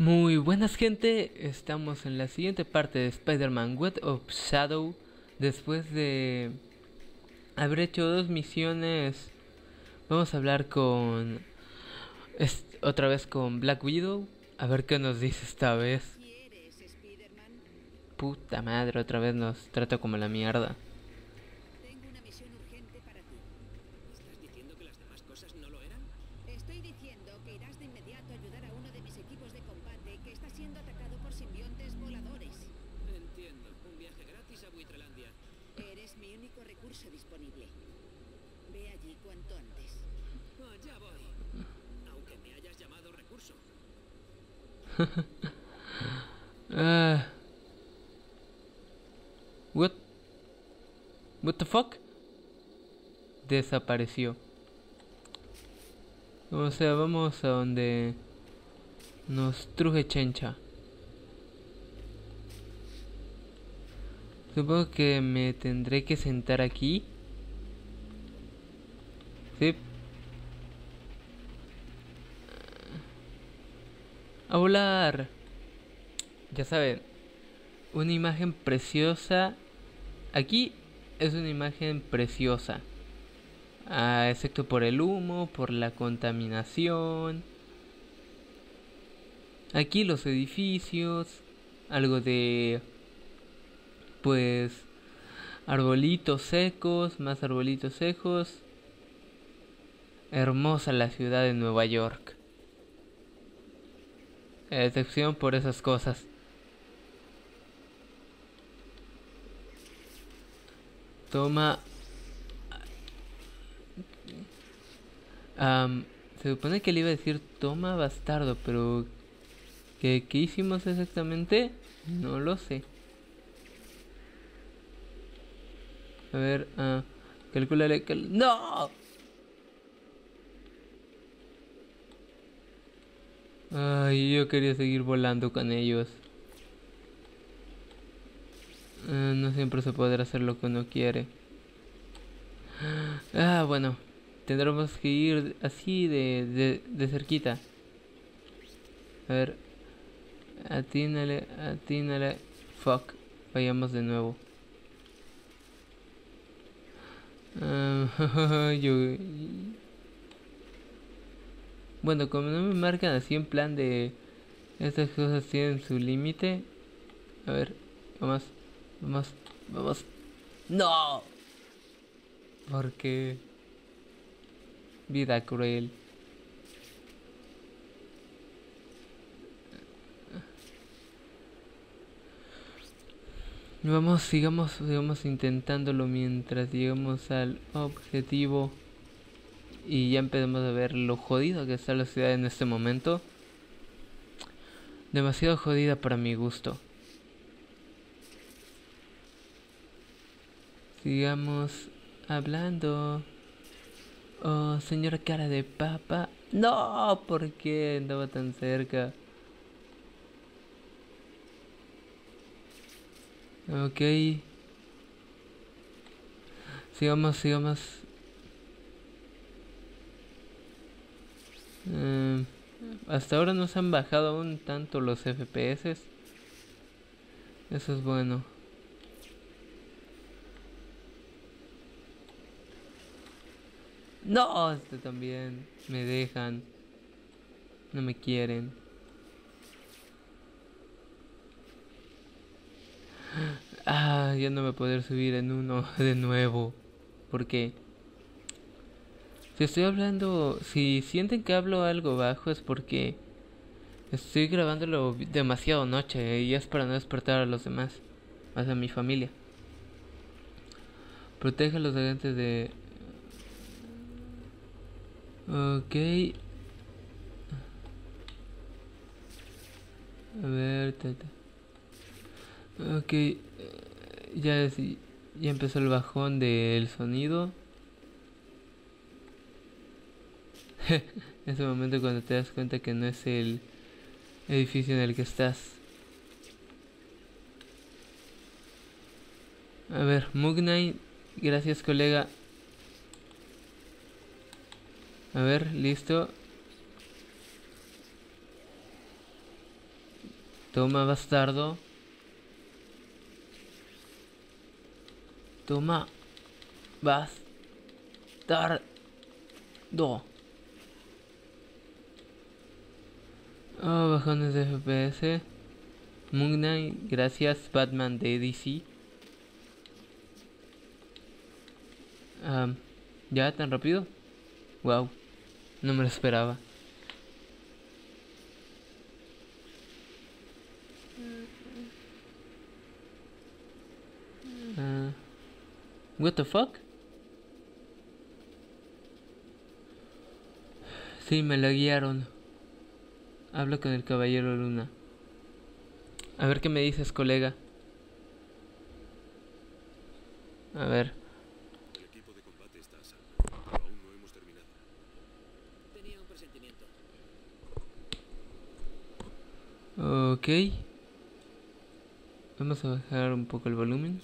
Muy buenas, gente, estamos en la siguiente parte de Spider-Man Web of Shadows. Después de haber hecho dos misiones, vamos a hablar con otra vez con Black Widow, a ver qué nos dice esta vez. Puta madre, otra vez nos trata como la mierda. What the fuck? Desapareció. O sea, vamos a donde nos truje Chencha. Supongo que me tendré que sentar aquí. Sí. ¡A volar! Ya saben, una imagen preciosa. Aquí es una imagen preciosa, excepto por el humo, por la contaminación. Aquí los edificios, algo de, pues, arbolitos secos, más arbolitos secos. Hermosa la ciudad de Nueva York. Excepción por esas cosas. Toma. Se supone que le iba a decir toma bastardo, pero ¿qué hicimos exactamente? No lo sé. A ver, calculale. ¡No! Ay, yo quería seguir volando con ellos. No siempre se podrá hacer lo que uno quiere. Bueno, tendremos que ir así de cerquita. A ver, atínale. Fuck, vayamos de nuevo. Bueno, como no me marcan así en plan de... Estas cosas tienen su límite. A ver, vamos. ¡No! Porque... vida cruel. Vamos, sigamos intentándolo mientras llegamos al objetivo. Y ya empezamos a ver lo jodido que está la ciudad en este momento. Demasiado jodida para mi gusto. Sigamos hablando. Oh, señora cara de papa. ¡No! ¿Por qué andaba tan cerca? Ok. Sigamos. Hasta ahora nos han bajado aún tanto los FPS. Eso es bueno. No, este también. Me dejan. No me quieren. Ya no voy a poder subir en uno de nuevo. ¿Por qué? Si estoy hablando, si sienten que hablo algo bajo es porque estoy grabándolo demasiado noche y es para no despertar a los demás, más a mi familia. Protege a los agentes de... Ok. A ver, Ok, ya empezó el bajón del sonido. En ese momento cuando te das cuenta que no es el edificio en el que estás. A ver, Moon Knight, gracias colega. A ver, listo. Toma, bastardo. Toma, bastardo. Oh, bajones de FPS. Moon Knight, gracias. Batman de DC. ¿Ya tan rápido? Wow, no me lo esperaba. What the fuck? Sí, me la guiaron. Habla con el caballero Luna. A ver qué me dices, colega. A ver. El equipo de combate está a salvo. Aún no hemos terminado. Tenía un presentimiento. Ok. Vamos a bajar un poco el volumen.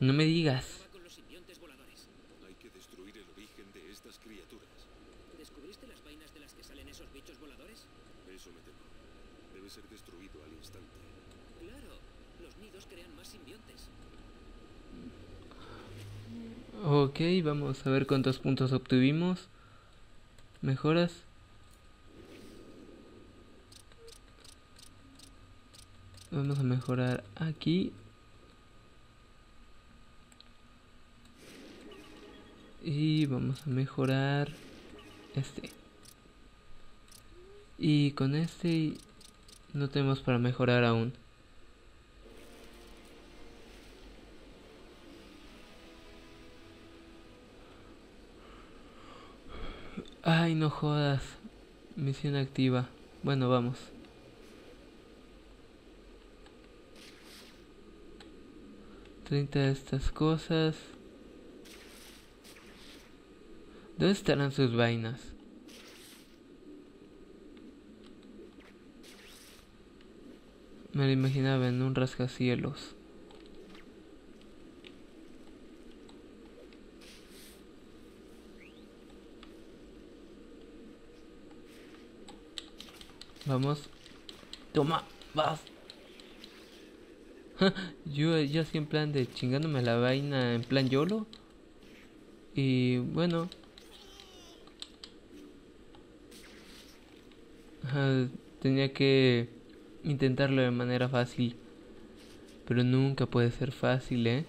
No me digas. Hay que destruir el origen de estas criaturas. ¿Descubriste las vainas de las que salen esos bichos voladores? Eso me temo. Debe ser destruido al instante. Claro, los nidos crean más simbiontes. Ok, vamos a ver cuántos puntos obtuvimos. Mejoras. Vamos a mejorar aquí. Y vamos a mejorar este. Y con este no tenemos para mejorar aún. Ay, no jodas. Misión activa. Bueno, vamos. Treinta de estas cosas. ¿Dónde estarán sus vainas? Me lo imaginaba en un rascacielos. Vamos. Toma, vas. Yo así en plan de chingándome la vaina, en plan YOLO. Y bueno. Tenía que intentarlo de manera fácil. Pero nunca puede ser fácil, ¿eh?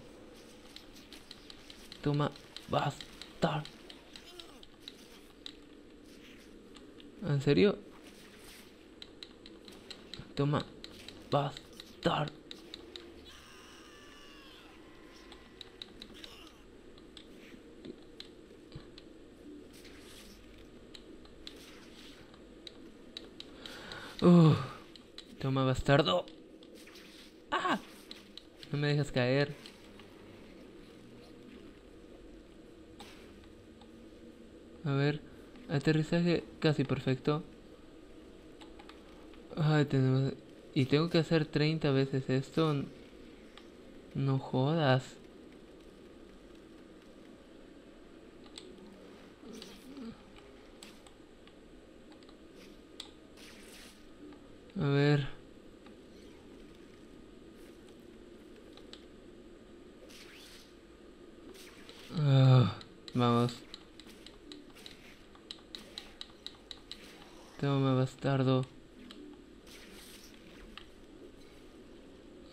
Toma, basta. ¿En serio? Toma, basta. Toma, bastardo. ¡Ah! No me dejas caer. A ver, aterrizaje casi perfecto. Ay, tenemos... Y tengo que hacer 30 veces esto. No jodas. A ver. Vamos. Toma, bastardo.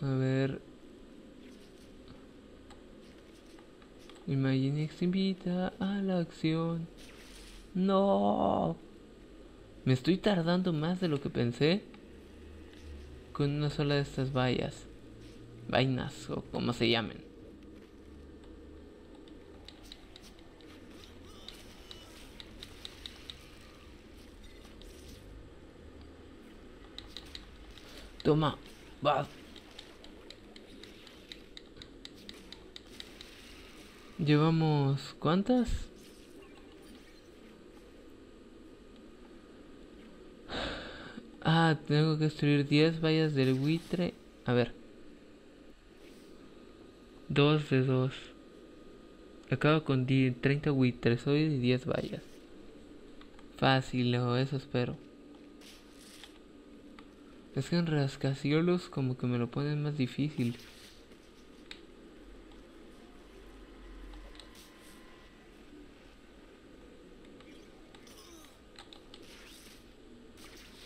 A ver. Imaginex invita a la acción. No. Me estoy tardando más de lo que pensé. Con una sola de estas vallas. Vainas o como se llamen. Toma, vas. Llevamos... ¿cuántas? Ah, tengo que destruir 10 vallas del buitre. A ver. 2 de 2. Acabo con 30 buitres hoy y 10 vallas. fácil, o eso espero. Es que en rascacielos como que me lo ponen más difícil.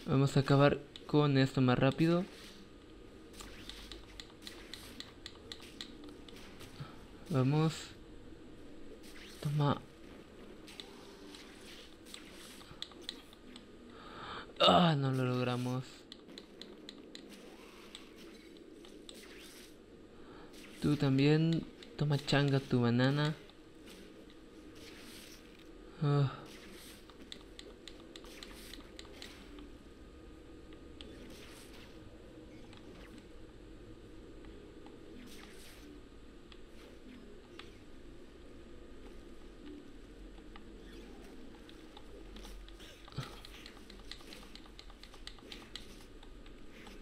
Vamos a acabar con esto más rápido. Vamos. Toma. Ah, no lo logramos. Tú también. Toma changa tu banana. Oh.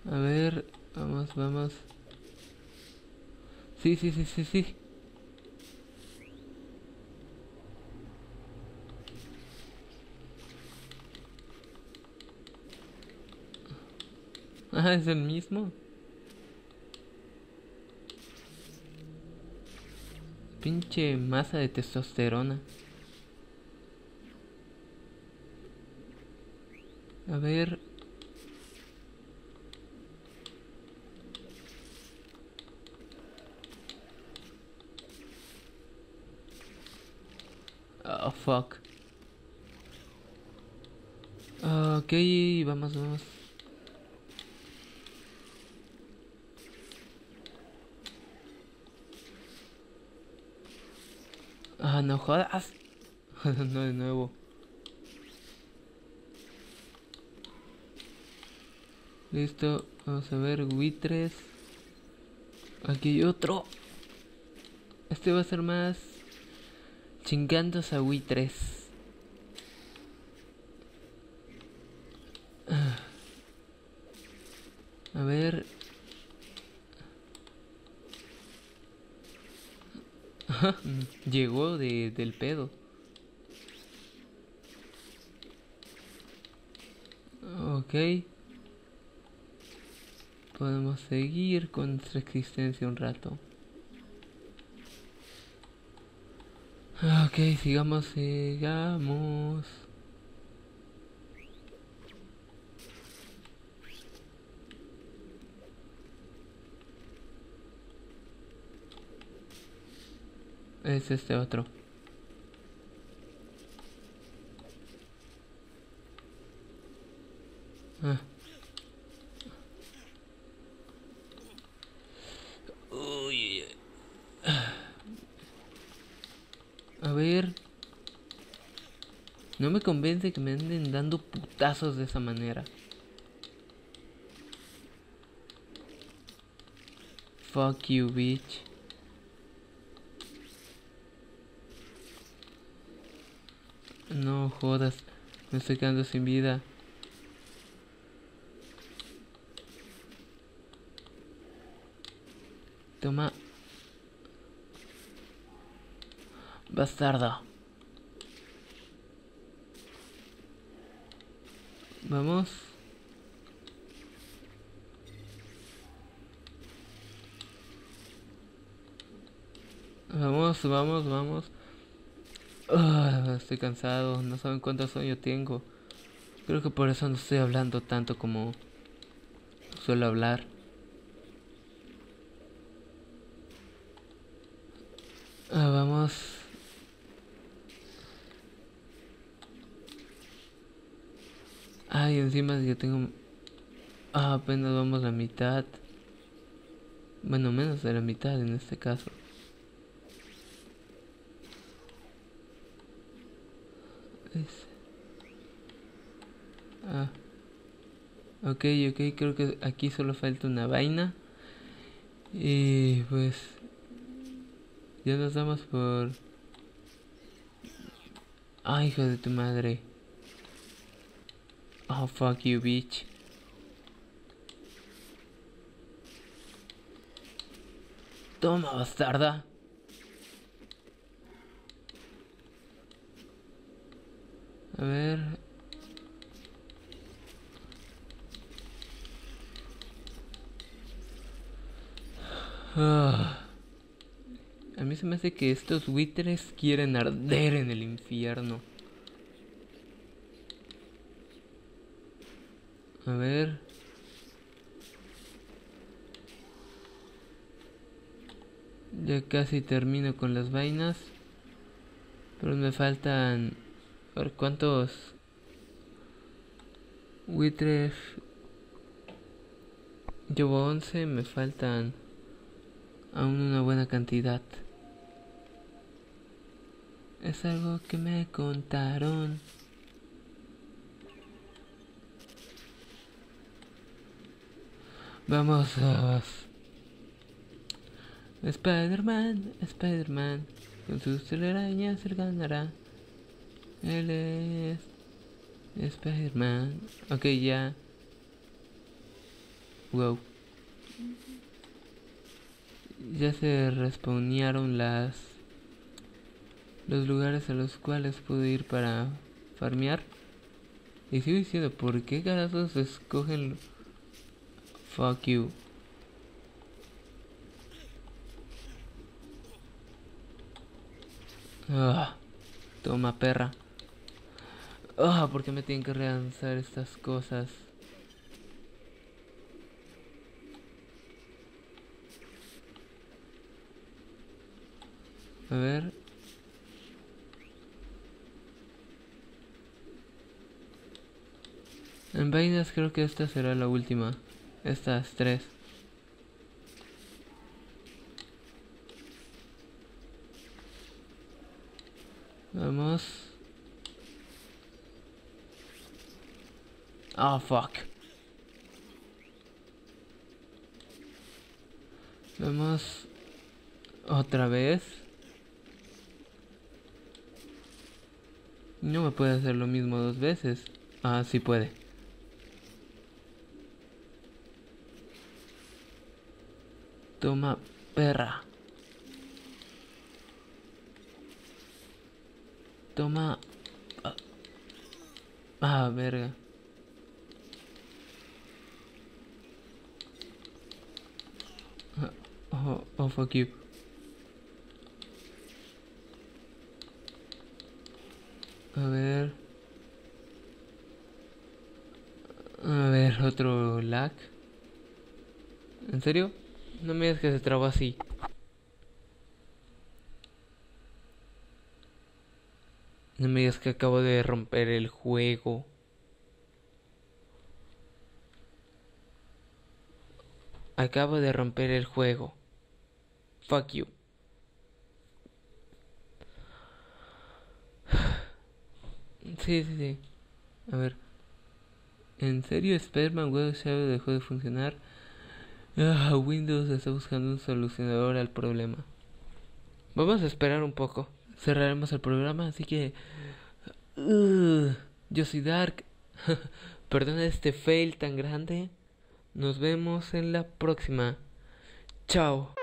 A ver, vamos, vamos. Sí. Ah, es el mismo. Pinche masa de testosterona. A ver. Oh, fuck. Ok, vamos, vamos. Ah, no jodas. No, de nuevo. Listo, vamos a ver, buitres. Aquí hay otro. Este va a ser más... chingandos a buitres. A ver. Llegó del pedo. Ok. Podemos seguir con nuestra existencia un rato. Ok, sigamos. Es este otro. Ah. Uy. A ver. No me convence que me anden dando putazos de esa manera. Fuck you, bitch. No jodas. Me estoy quedando sin vida. Toma. Bastardo. Vamos. Vamos, vamos, vamos. Estoy cansado. No saben cuánto sueño tengo. Creo que por eso no estoy hablando tanto como suelo hablar. Vamos. Ay, encima yo tengo... Ah, apenas vamos la mitad. Bueno, menos de la mitad en este caso. Ah. Ok, creo que aquí solo falta una vaina. Y pues... ya nos damos por... Ay, hijo de tu madre. Oh, fuck you, bitch. Toma, bastarda. A ver, A mí se me hace que estos buitres quieren arder en el infierno. A ver. Ya casi termino con las vainas. Pero me faltan... A ver, ¿cuántos buitres? Llevo 11, me faltan aún una buena cantidad. Es algo que me contaron. Vamos. Spider-Man, con sus telarañas se ganará. Él es Spider-Man. Ok, ya. Wow. Ya se respawnearon los lugares a los cuales pude ir para farmear. Y sigo diciendo, ¿por qué carajos escogen? Fuck you. Toma, perra. ¿Por qué me tienen que relanzar estas cosas? A ver. En vainas creo que esta será la última. Estas tres. Vamos. Fuck. Vamos. Otra vez. No me puede hacer lo mismo dos veces. Sí puede. Toma, perra. Toma. Verga. Fuck you. A ver, otro lag. ¿En serio? No me digas que se trabó así. No me digas que acabo de romper el juego. Acabo de romper el juego. Fuck you. Sí. A ver. ¿En serio Spider-Man Web of Shadows dejó de funcionar? Windows está buscando un solucionador al problema. Vamos a esperar un poco. Cerraremos el programa, así que... yo soy Dark. Perdona este fail tan grande. Nos vemos en la próxima. Chao.